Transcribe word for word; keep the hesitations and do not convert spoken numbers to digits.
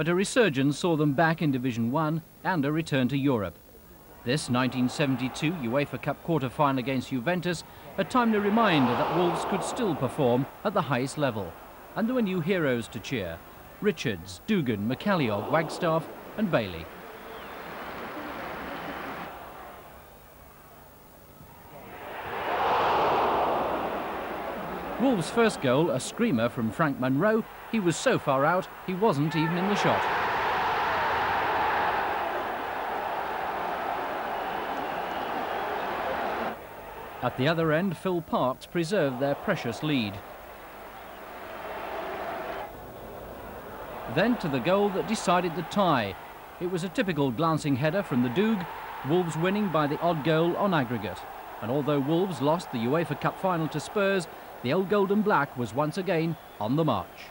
but a resurgence saw them back in Division one and a return to Europe. This nineteen seventy-two UEFA Cup quarter-final against Juventus, a timely reminder that Wolves could still perform at the highest level. And there were new heroes to cheer: Richards, Dougan, McCallion, Wagstaff and Bailey. Wolves' first goal, a screamer from Frank Munro. He was so far out, he wasn't even in the shot. At the other end, Phil Parkes preserved their precious lead. Then to the goal that decided the tie. It was a typical glancing header from the Doug, Wolves winning by the odd goal on aggregate. And although Wolves lost the UEFA Cup final to Spurs, the old Golden Black was once again on the march.